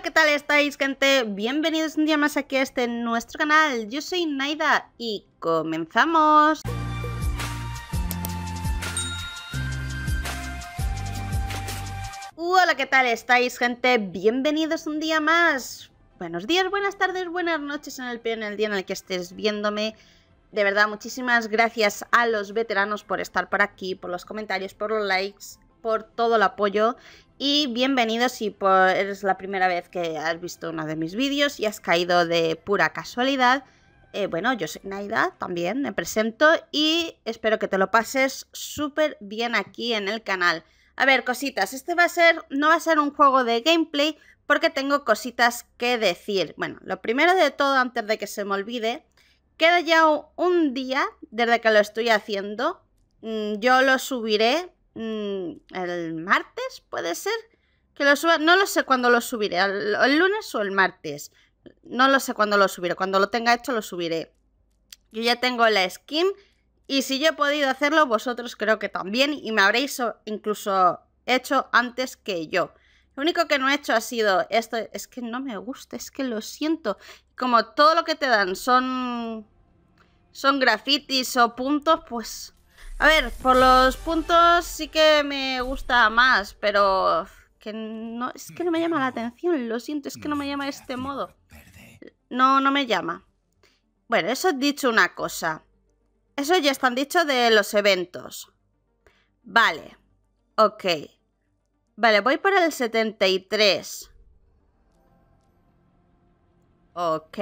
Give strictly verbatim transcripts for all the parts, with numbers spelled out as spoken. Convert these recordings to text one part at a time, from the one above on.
Hola, ¿qué tal estáis, gente? Bienvenidos un día más aquí a este nuestro canal. Yo soy Naida y comenzamos. Hola, ¿qué tal estáis, gente? Bienvenidos un día más. Buenos días, buenas tardes, buenas noches en el, en el día en el que estés viéndome. De verdad, muchísimas gracias a los veteranos por estar por aquí, por los comentarios, por los likes, por todo el apoyo. Y bienvenidos si por, eres la primera vez que has visto uno de mis vídeos y has caído de pura casualidad. Eh, bueno, yo soy Naida, también me presento y espero que te lo pases súper bien aquí en el canal. A ver, cositas, este va a ser, no va a ser un juego de gameplay porque tengo cositas que decir. Bueno, lo primero de todo, antes de que se me olvide, queda ya un día desde que lo estoy haciendo. Yo lo subiré el martes, puede ser que lo suba, no lo sé cuándo lo subiré, el lunes o el martes, no lo sé cuándo lo subiré, cuando lo tenga hecho lo subiré. Yo ya tengo la skin y si yo he podido hacerlo, vosotros creo que también, y me habréis incluso hecho antes que yo. Lo único que no he hecho ha sido esto, es que no me gusta, es que lo siento, como todo lo que te dan son son grafitis o puntos, pues a ver, por los puntos sí que me gusta más, pero que no, es que no me llama la atención, lo siento, es que no me llama de este modo. No, no me llama. Bueno, eso he dicho una cosa. Eso ya están dicho de los eventos. Vale, ok. Vale, voy por el setenta y tres. Ok.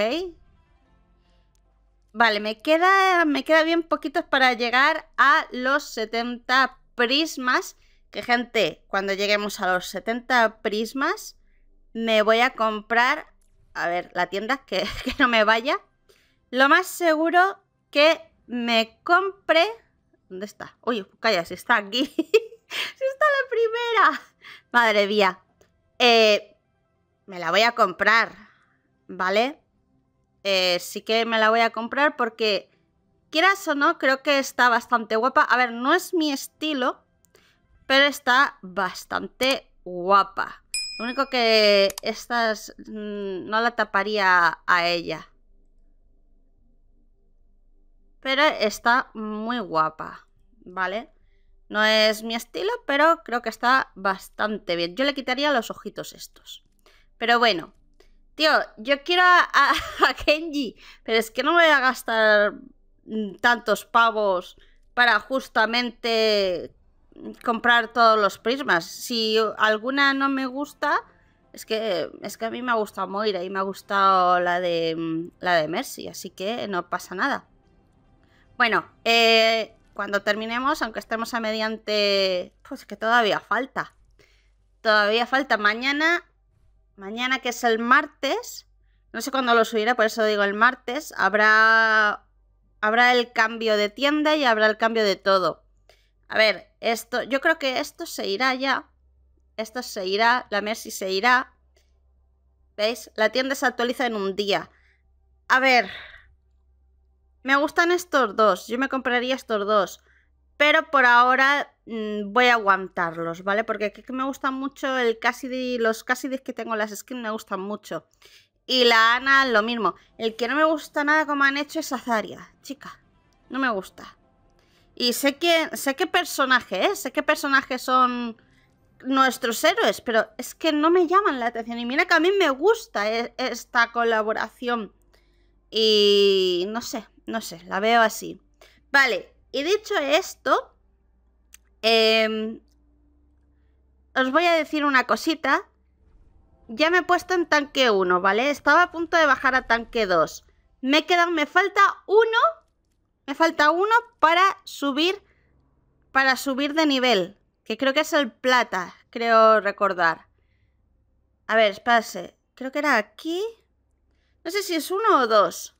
Vale, me queda, me queda bien poquitos para llegar a los setenta prismas. Que, gente, cuando lleguemos a los setenta prismas me voy a comprar, a ver, la tienda, que, que no me vaya. Lo más seguro que me compre... ¿Dónde está? Uy, calla, si está aquí. Si está la primera. Madre mía. Eh, me la voy a comprar, ¿vale? Eh, sí que me la voy a comprar porque, quieras o no, creo que está bastante guapa. A ver, no es mi estilo, pero está bastante guapa. Lo único que estas mmm, no la taparía a ella, pero está muy guapa, ¿vale? No es mi estilo, pero creo que está bastante bien. Yo le quitaría los ojitos estos, pero bueno. Tío, yo quiero a, a, a Kenji, pero es que no me voy a gastar tantos pavos para justamente comprar todos los prismas. Si alguna no me gusta, es que, es que a mí me ha gustado Moira y me ha gustado la de, la de Mercy, así que no pasa nada. Bueno, eh, cuando terminemos, aunque estemos a mediante... Pues que todavía falta. Todavía falta mañana... Mañana, que es el martes, no sé cuándo lo subiré, por eso digo el martes, habrá, habrá el cambio de tienda y habrá el cambio de todo. A ver, esto, yo creo que esto se irá ya, esto se irá, la Mercy se irá, ¿veis? La tienda se actualiza en un día. A ver, me gustan estos dos, yo me compraría estos dos, pero por ahora mmm, voy a aguantarlos, ¿vale? Porque aquí me gustan mucho el Cassidy, los Cassidys que tengo en las skins me gustan mucho. Y la Ana, lo mismo. El que no me gusta nada como han hecho es Azaria, chica. No me gusta. Y sé que sé qué personaje es, ¿eh? sé qué personajes son nuestros héroes, pero es que no me llaman la atención. Y mira que a mí me gusta e esta colaboración. Y no sé, no sé, la veo así. Vale. Y dicho esto, eh, os voy a decir una cosita. Ya me he puesto en tanque uno, ¿vale? Estaba a punto de bajar a tanque dos. Me he quedado, me falta uno. Me falta uno para subir. Para subir de nivel. Que creo que es el plata, creo recordar. A ver, espérate. Creo que era aquí. No sé si es uno o dos.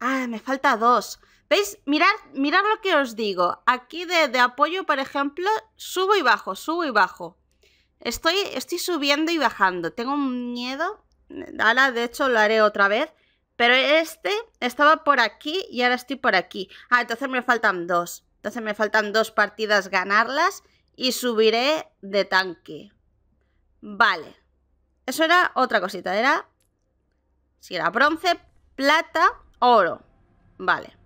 Ah, me falta dos. ¿Veis? Mirad, mirad lo que os digo. Aquí de, de apoyo, por ejemplo, subo y bajo, subo y bajo. Estoy, estoy subiendo y bajando. Tengo un miedo. Ahora, de hecho, lo haré otra vez. Pero este estaba por aquí y ahora estoy por aquí. Ah, entonces me faltan dos. Entonces me faltan dos partidas ganarlas y subiré de tanque. Vale. Eso era otra cosita, era... Si era bronce, plata, oro. Vale.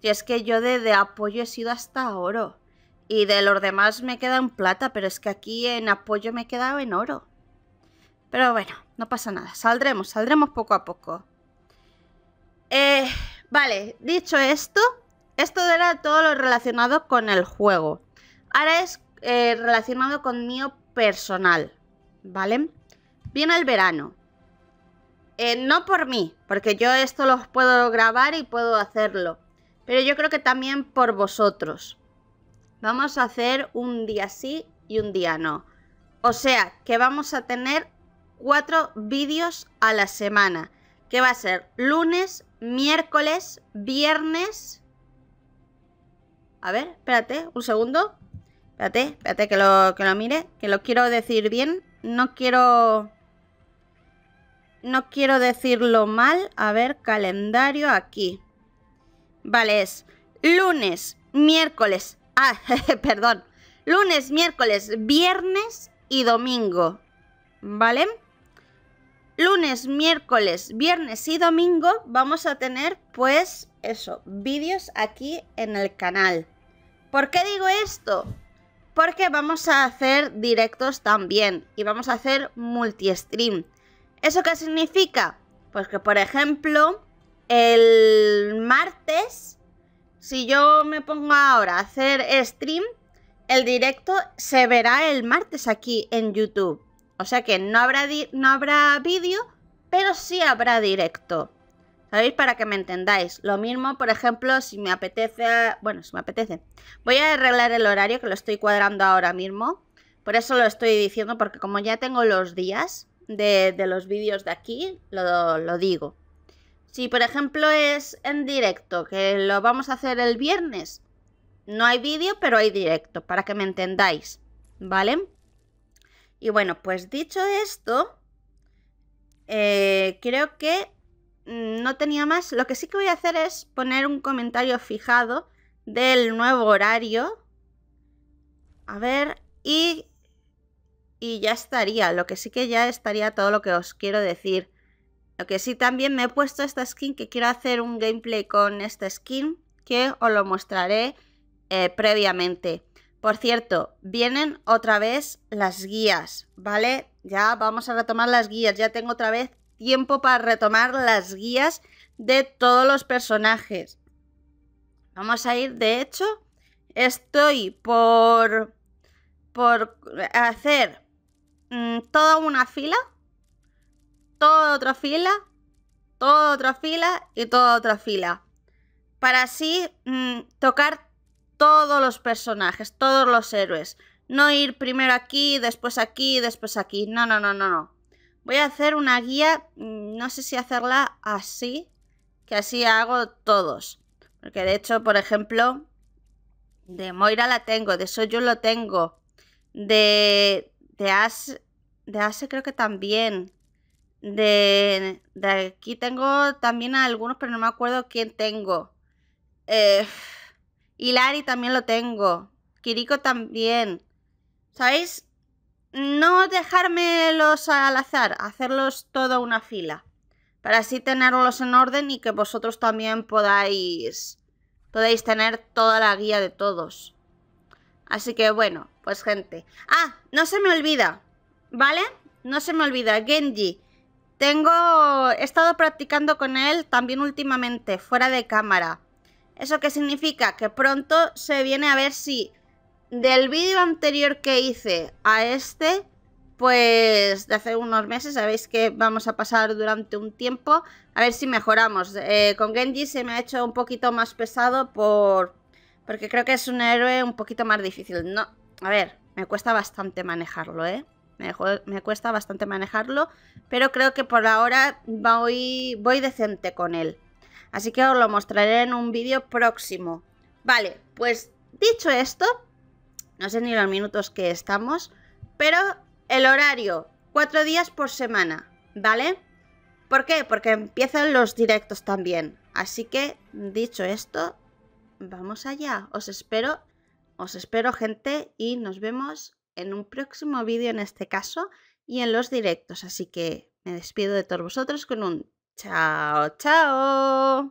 Y es que yo de, de apoyo he sido hasta oro. Y de los demás me queda en plata, pero es que aquí en apoyo me he quedado en oro. Pero bueno, no pasa nada. Saldremos, saldremos poco a poco. Eh, vale, dicho esto, esto era todo lo relacionado con el juego. Ahora es eh, relacionado con mi personal, ¿vale? Viene el verano. Eh, no por mí, porque yo esto los puedo grabar y puedo hacerlo. Pero yo creo que también por vosotros. Vamos a hacer un día sí y un día no. O sea, que vamos a tener cuatro vídeos a la semana. Que va a ser lunes, miércoles, viernes... A ver, espérate, un segundo. Espérate, espérate que lo, que lo mire. Que lo quiero decir bien. No quiero... No quiero decirlo mal. A ver, calendario aquí. Vale, es lunes, miércoles... Ah, perdón. Lunes, miércoles, viernes y domingo. ¿Vale? Lunes, miércoles, viernes y domingo vamos a tener, pues, eso, vídeos aquí en el canal. ¿Por qué digo esto? Porque vamos a hacer directos también y vamos a hacer multi-stream. ¿Eso qué significa? Pues que, por ejemplo, el martes, si yo me pongo ahora a hacer stream, el directo se verá el martes aquí en YouTube. O sea que no habrá, no habrá vídeo, pero sí habrá directo. ¿Sabéis? Para que me entendáis. Lo mismo, por ejemplo, si me apetece... Bueno, si me apetece. Voy a arreglar el horario, que lo estoy cuadrando ahora mismo. Por eso lo estoy diciendo, porque como ya tengo los días de, de los vídeos de aquí, lo, lo digo. Si, por ejemplo, es en directo, que lo vamos a hacer el viernes, no hay vídeo, pero hay directo, para que me entendáis. ¿Vale? Y bueno, pues dicho esto, eh, creo que no tenía más. Lo que sí que voy a hacer es poner un comentario fijado del nuevo horario. A ver, y, y ya estaría. Lo que sí que ya estaría todo lo que os quiero decir. Lo que sí también me he puesto esta skin, que quiero hacer un gameplay con esta skin, que os lo mostraré eh, previamente. Por cierto, vienen otra vez las guías, ¿vale? Ya vamos a retomar las guías, ya tengo otra vez tiempo para retomar las guías de todos los personajes. Vamos a ir, de hecho, estoy por, por hacer mmm, toda una fila, toda otra fila, toda otra fila y toda otra fila. Para así mmm, tocar todos los personajes, todos los héroes. No ir primero aquí, después aquí, después aquí. No, no, no, no, no. Voy a hacer una guía, no sé si hacerla así, que así hago todos. Porque de hecho, por ejemplo, de Moira la tengo, de Soju lo tengo, de, de Ase, de Ase creo que también. De, de aquí tengo también a algunos, pero no me acuerdo quién tengo. Eh... Hilari también lo tengo. Kiriko también. ¿Sabéis? No dejármelos al azar. Hacerlos toda una fila. Para así tenerlos en orden y que vosotros también podáis... Podáis tener toda la guía de todos. Así que bueno, pues gente. Ah, no se me olvida. ¿Vale? No se me olvida. Genji. Tengo... He estado practicando con él también últimamente. Fuera de cámara. ¿Eso qué significa? Que pronto se viene a ver si del vídeo anterior que hice a este, pues de hace unos meses, sabéis que vamos a pasar durante un tiempo, a ver si mejoramos. Eh, con Genji se me ha hecho un poquito más pesado por porque creo que es un héroe un poquito más difícil. No, a ver, me cuesta bastante manejarlo, ¿eh? Me, me cuesta bastante manejarlo, pero creo que por ahora voy, voy decente con él. Así que os lo mostraré en un vídeo próximo. Vale, pues dicho esto, no sé ni los minutos que estamos, pero el horario, cuatro días por semana, ¿vale? ¿Por qué? Porque empiezan los directos también. Así que, dicho esto, vamos allá. Os espero, os espero gente, y nos vemos en un próximo vídeo en este caso. y en los directos. Así que me despido de todos vosotros con un chao, chao.